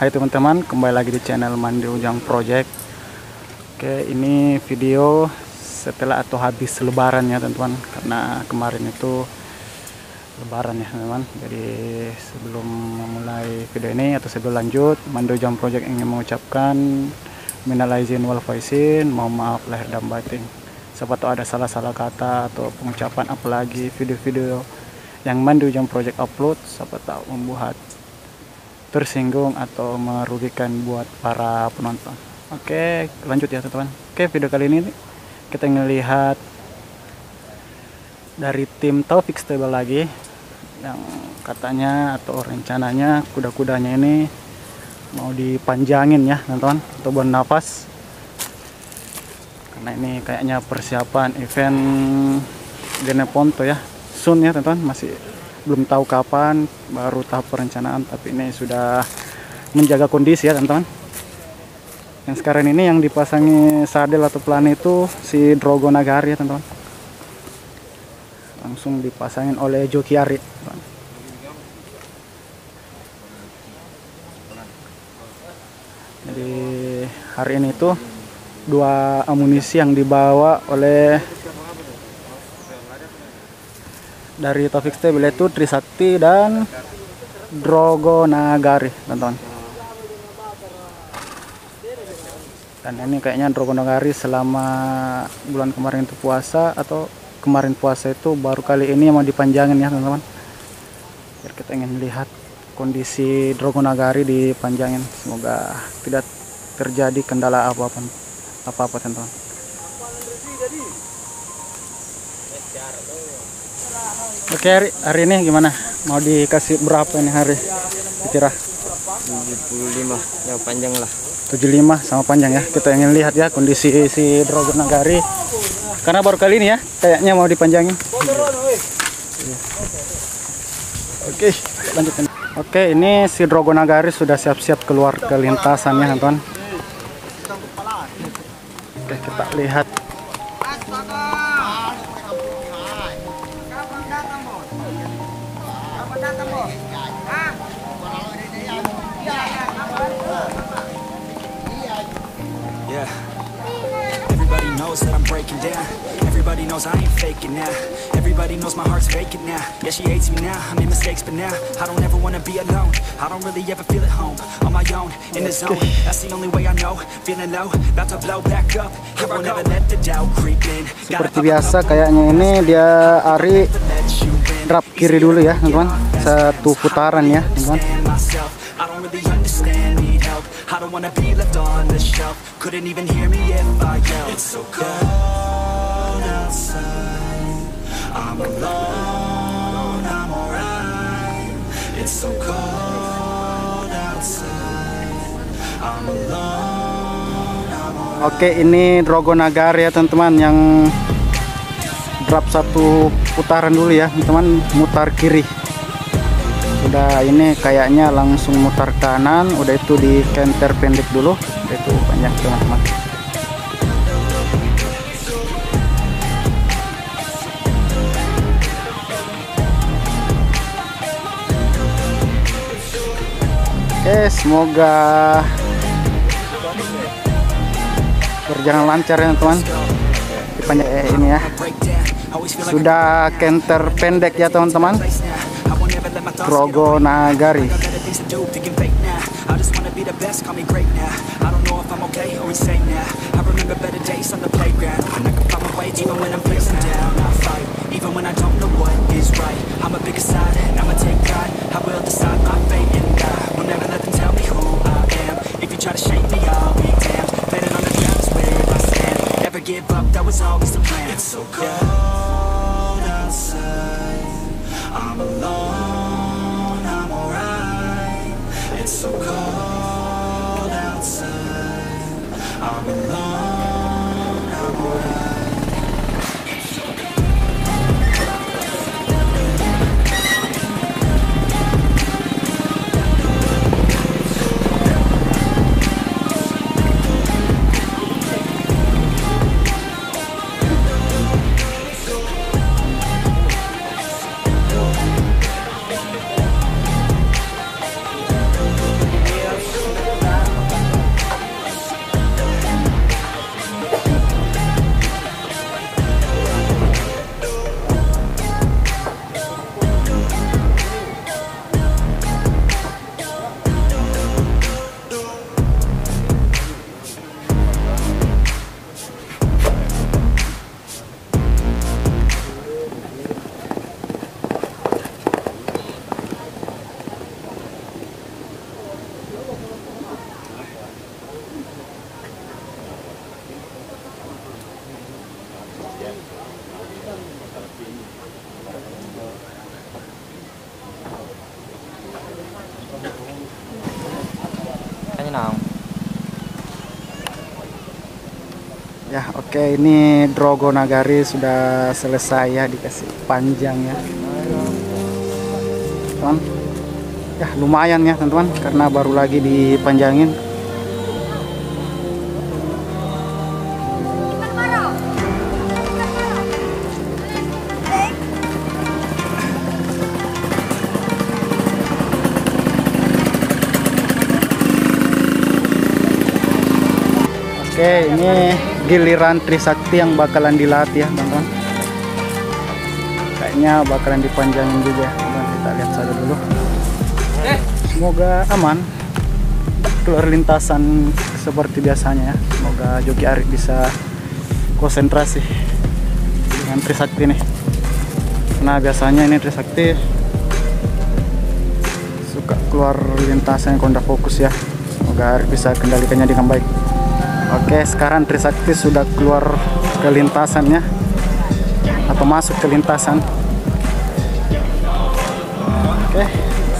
Hai teman-teman, kembali lagi di channel Mandi Ujang Project. Oke, ini video setelah atau habis lebaran ya teman-teman, karena kemarin itu lebaran ya teman-teman. Jadi sebelum memulai video ini atau sebelum lanjut, Mandi Ujang Project ingin mengucapkan minal aizin wal faizin, mohon maaf lahir dan batin. Siapa tahu ada salah-salah kata atau pengucapan, apalagi video-video yang Mandi Ujang Project upload, siapa tahu membuat tersinggung atau merugikan buat para penonton. Oke, lanjut ya teman-teman. Oke, video kali ini kita ngelihat dari tim Taufik Stable lagi, yang katanya atau rencananya kuda-kudanya ini mau dipanjangin ya teman-teman, atau bernafas, karena ini kayaknya persiapan event Jeneponto ya, soon ya teman-teman, masih belum tahu kapan, baru tahap perencanaan, tapi ini sudah menjaga kondisi ya teman-teman. Yang sekarang ini yang dipasangi sadel atau pelan itu si Drogo Nagari ya teman-teman, langsung dipasangin oleh Joki Arif. Jadi hari ini tuh dua amunisi yang dibawa oleh dari Taufik Stable itu Trisakti dan Drogo Nagari teman-teman. Dan ini kayaknya Drogo Nagari selama bulan kemarin itu puasa, atau kemarin puasa itu baru kali ini mau dipanjangin ya teman-teman. Biar kita ingin lihat kondisi Drogo Nagari dipanjangin, semoga tidak terjadi kendala apa-apa teman-teman. Oke, hari ini gimana? Mau dikasih berapa ini hari? Kira 75 yang panjang lah. 75 sama panjang ya. Kita ingin lihat ya kondisi si Drogo Nagari, karena baru kali ini ya kayaknya mau dipanjangin. Oke, lanjutkan. Oke, ini si Drogo Nagari sudah siap-siap keluar ke lintasannya teman-teman. Oke, kita lihat. That I'm breaking down. Everybody knows I ain't faking now. Everybody knows my heart's faking now. Yeah, she hates me now. I made mistakes, but now I don't ever want to be alone. I don't really ever feel at home on my own in the zone. That's the only way I know. Feeling low, about to blow back up. I won't ever let the doubt creep in. Seperti biasa kayaknya ini dia Ari drop kiri dulu ya, teman-teman. Satu putaran ya, teman-teman. I don't really understand, need help. I don't wanna be left on the shelf. Couldn't even hear me if I yelled. It's so cold outside. I'm alone, I'm alright. It's so cold outside. I'm alone, I'm alright. Oke, ini Drogo Nagari ya teman-teman, yang drop satu putaran dulu ya teman-teman, mutar kiri. Udah ini kayaknya langsung mutar kanan, udah itu di canter pendek dulu, udah itu panjang teman-teman. Oke, semoga berjalan lancar ya teman-teman. Dipanjang ini ya, sudah canter pendek ya teman-teman Drogo Nagari. It's so cold Ya, oke, ini Drogo Nagari sudah selesai ya, dikasih panjang ya. Teman. Ya, lumayan ya, teman-teman, karena baru lagi dipanjangin. Oke, ini giliran Trisakti yang bakalan dilatih ya teman-teman. Kayaknya bakalan dipanjangin juga teman-teman. Kita lihat saja dulu. Semoga aman keluar lintasan seperti biasanya ya. Semoga Joki Arif bisa konsentrasi dengan Trisakti nih. Nah biasanya ini Trisakti suka keluar lintasan yang tidak fokus ya. Semoga Arif bisa kendalikannya dengan baik. Oke, sekarang Trisakti sudah keluar ke lintasannya atau masuk ke lintasan. Oke,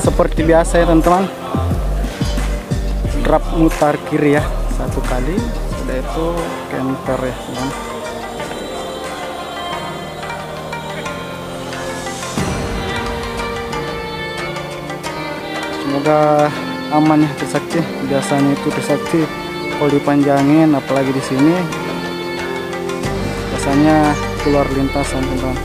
seperti biasa ya teman-teman, drop mutar kiri ya satu kali, sudah itu counter ya teman. Semoga aman ya Trisakti. Biasanya itu Trisakti kalau dipanjangin, apalagi di sini, biasanya keluar lintasan, teman-teman.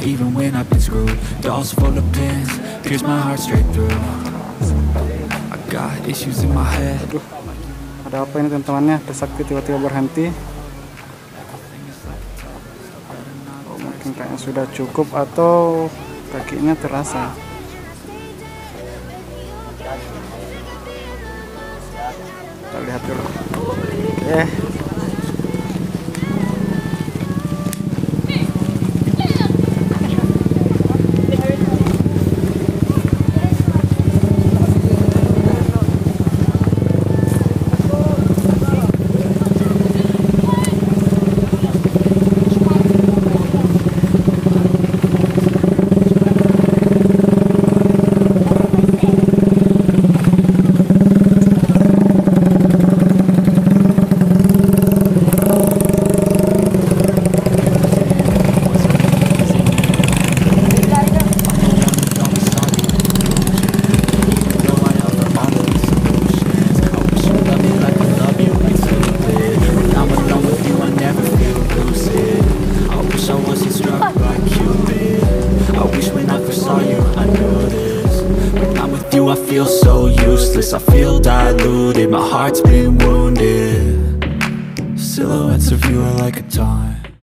Even when I've been screwed, dolls full of pins, pierce my heart straight through. I got issues in my head. Aduh, ada apa ini teman-temannya? Trisakti tiba-tiba berhenti. Oh, mungkin kayaknya sudah cukup atau kakinya terasa. Kita lihat dulu. Ya. I feel diluted, my heart's been wounded. Silhouettes of you are like a taunt.